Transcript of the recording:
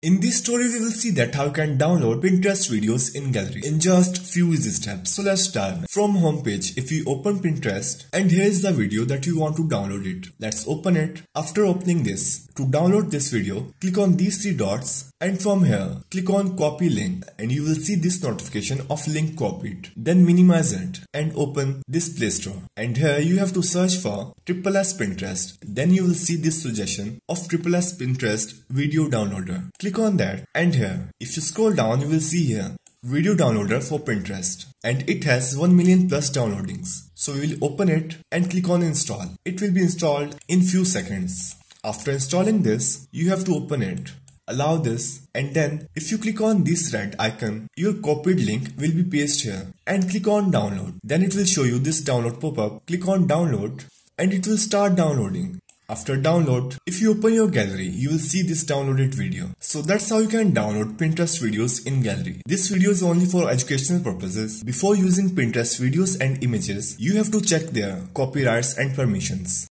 In this story, we will see that how you can download Pinterest videos in Gallery in just few easy steps. So let's start. From homepage, if you open Pinterest, and here is the video that you want to download it. Let's open it. After opening this, to download this video, click on these three dots and from here, click on copy link and you will see this notification of link copied. Then minimize it and open this Play Store. And here you have to search for SSS Pinterest. Then you will see this suggestion of SSS Pinterest video downloader. Click on that and here, if you scroll down you will see here video downloader for Pinterest and it has 1 million plus downloadings. So we will open it and click on install. It will be installed in few seconds. After installing this, you have to open it, allow this and then if you click on this red icon, your copied link will be pasted here and click on download. Then it will show you this download pop-up, click on download and it will start downloading. After download, if you open your gallery, you will see this downloaded video. So that's how you can download Pinterest videos in gallery. This video is only for educational purposes. Before using Pinterest videos and images, you have to check their copyrights and permissions.